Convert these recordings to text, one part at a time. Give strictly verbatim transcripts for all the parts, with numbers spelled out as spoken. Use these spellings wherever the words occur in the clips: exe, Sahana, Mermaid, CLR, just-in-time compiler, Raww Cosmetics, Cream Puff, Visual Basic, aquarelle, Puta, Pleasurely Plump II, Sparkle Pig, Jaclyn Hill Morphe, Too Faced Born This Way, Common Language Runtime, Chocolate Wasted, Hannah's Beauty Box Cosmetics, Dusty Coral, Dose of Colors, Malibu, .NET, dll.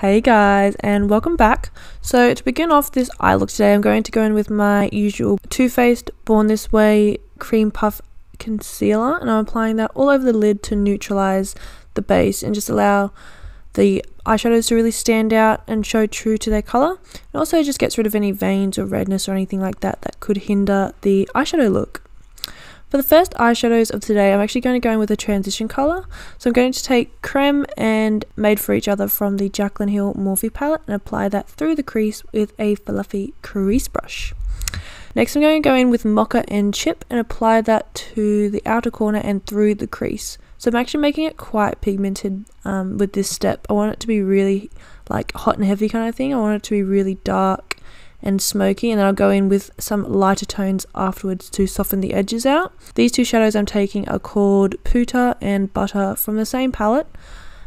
Hey guys, and welcome back. So to begin off this eye look today, I'm going to go in with my usual Too Faced Born This Way Cream Puff concealer, and I'm applying that all over the lid to neutralize the base and just allow the eyeshadows to really stand out and show true to their color. It also just gets rid of any veins or redness or anything like that that could hinder the eyeshadow look. For the first eyeshadows of today, I'm actually going to go in with a transition colour. So I'm going to take Creme and Made for Each Other from the Jaclyn Hill Morphe palette and apply that through the crease with a fluffy crease brush. Next I'm going to go in with Mocha and Chip and apply that to the outer corner and through the crease. So I'm actually making it quite pigmented um, with this step. I want it to be really like hot and heavy kind of thing. I want it to be really dark and smoky, and then I'll go in with some lighter tones afterwards to soften the edges out. These two shadows I'm taking are called Puta and Butter from the same palette.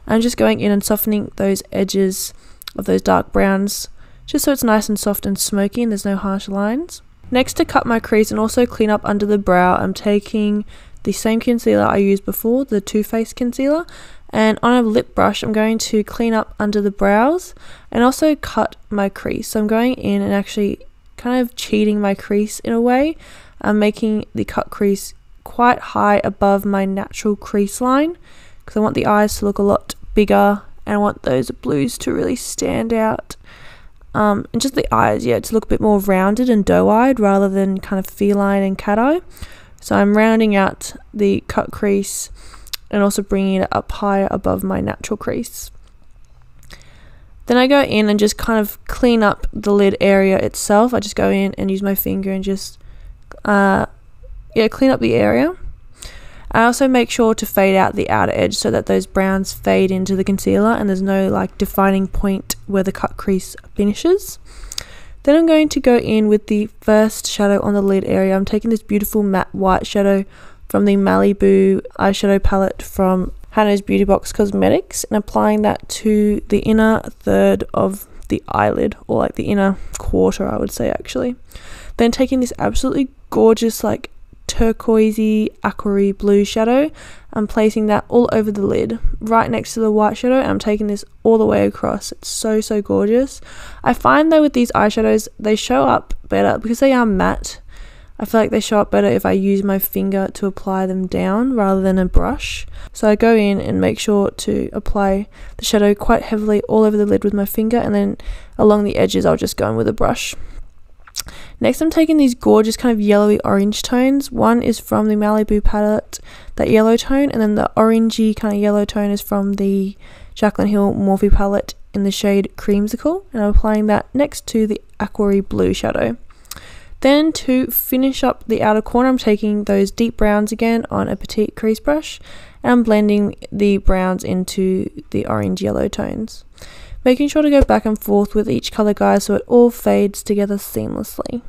I'm just going in and softening those edges of those dark browns just so it's nice and soft and smoky and there's no harsh lines. Next, to cut my crease and also clean up under the brow, I'm taking the same concealer I used before, the Too Faced concealer, and on a lip brush I'm going to clean up under the brows and also cut my crease. So I'm going in and actually kind of cheating my crease in a way. I'm making the cut crease quite high above my natural crease line because I want the eyes to look a lot bigger and I want those blues to really stand out. Um, and just the eyes, yeah, to look a bit more rounded and doe-eyed rather than kind of feline and cat-eye. So I'm rounding out the cut crease and also bringing it up higher above my natural crease. Then I go in and just kind of clean up the lid area itself. I just go in and use my finger and just uh, yeah, clean up the area. I also make sure to fade out the outer edge so that those browns fade into the concealer and there's no like defining point where the cut crease finishes. Then I'm going to go in with the first shadow on the lid area. I'm taking this beautiful matte white shadow from the Malibu eyeshadow palette from Hannah's Beauty Box Cosmetics and applying that to the inner third of the eyelid, or like the inner quarter I would say actually. Then taking this absolutely gorgeous like turquoisey aquarelle blue shadow, I'm placing that all over the lid right next to the white shadow, and I'm taking this all the way across. It's so so gorgeous. I find though with these eyeshadows they show up better because they are matte. I feel like they show up better if I use my finger to apply them down rather than a brush. So I go in and make sure to apply the shadow quite heavily all over the lid with my finger, and then along the edges I'll just go in with a brush. Next I'm taking these gorgeous kind of yellowy orange tones. One is from the Malibu palette, that yellow tone, and then the orangey kind of yellow tone is from the Jaclyn Hill Morphe palette in the shade Creamsicle, and I'm applying that next to the aquarelle blue shadow. Then to finish up the outer corner I'm taking those deep browns again on a petite crease brush, and I'm blending the browns into the orange yellow tones. Making sure to go back and forth with each colour guys so it all fades together seamlessly.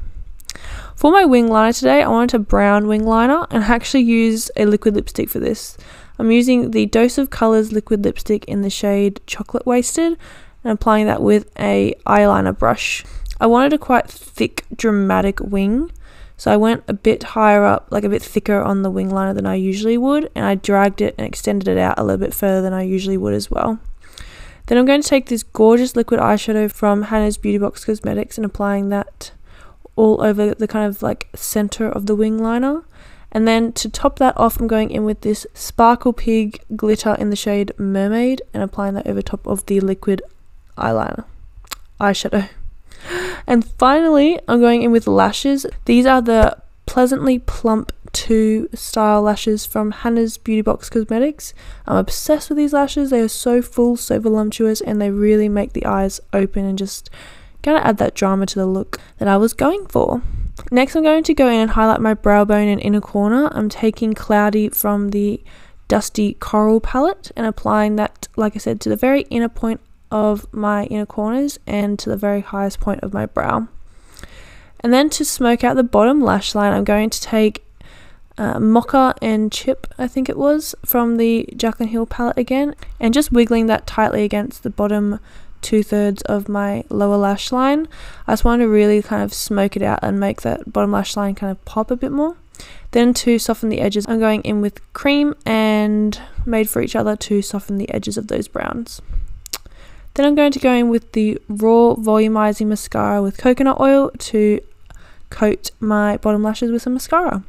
For my wing liner today, I wanted a brown wing liner, and I actually used a liquid lipstick for this. I'm using the Dose of Colors liquid lipstick in the shade Chocolate Wasted and applying that with a eyeliner brush. I wanted a quite thick, dramatic wing, so I went a bit higher up, like a bit thicker on the wing liner than I usually would, and I dragged it and extended it out a little bit further than I usually would as well. Then I'm going to take this gorgeous liquid eyeshadow from Hannah's Beauty Box Cosmetics and applying that all over the kind of like center of the wing liner. And then to top that off, I'm going in with this Sparkle Pig glitter in the shade Mermaid and applying that over top of the liquid eyeliner, eyeshadow. And finally, I'm going in with lashes. These are the Pleasantly Plump two style lashes from Hannah's Beauty Box Cosmetics. I'm obsessed with these lashes. They are so full, so voluptuous, and they really make the eyes open and just kind of add that drama to the look that I was going for. Next, I'm going to go in and highlight my brow bone and inner corner. I'm taking Cloudy from the Dusty Coral palette and applying that, like I said, to the very inner point of my inner corners and to the very highest point of my brow. And then to smoke out the bottom lash line, I'm going to take Uh, Mocha and Chip, I think it was, from the Jaclyn Hill palette again, and just wiggling that tightly against the bottom two-thirds of my lower lash line. I just wanted to really kind of smoke it out and make that bottom lash line kind of pop a bit more. Then to soften the edges, I'm going in with Cream and Made for Each Other to soften the edges of those browns. Then I'm going to go in with the Raww Volumizing Mascara with coconut oil to coat my bottom lashes with some mascara.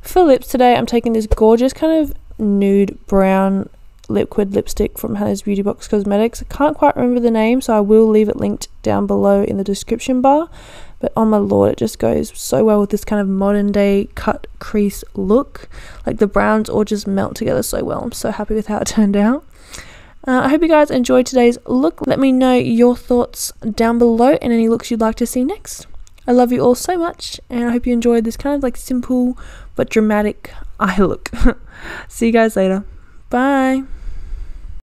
For lips today, I'm taking this gorgeous kind of nude brown liquid lipstick from Hannah's Beauty Box Cosmetics. I can't quite remember the name, so I will leave it linked down below in the description bar. But oh my lord, it just goes so well with this kind of modern day cut crease look. Like the browns all just melt together so well. I'm so happy with how it turned out. Uh, I hope you guys enjoyed today's look. Let me know your thoughts down below and any looks you'd like to see next. I love you all so much, and I hope you enjoyed this kind of like simple but dramatic eye look. See you guys later. Bye.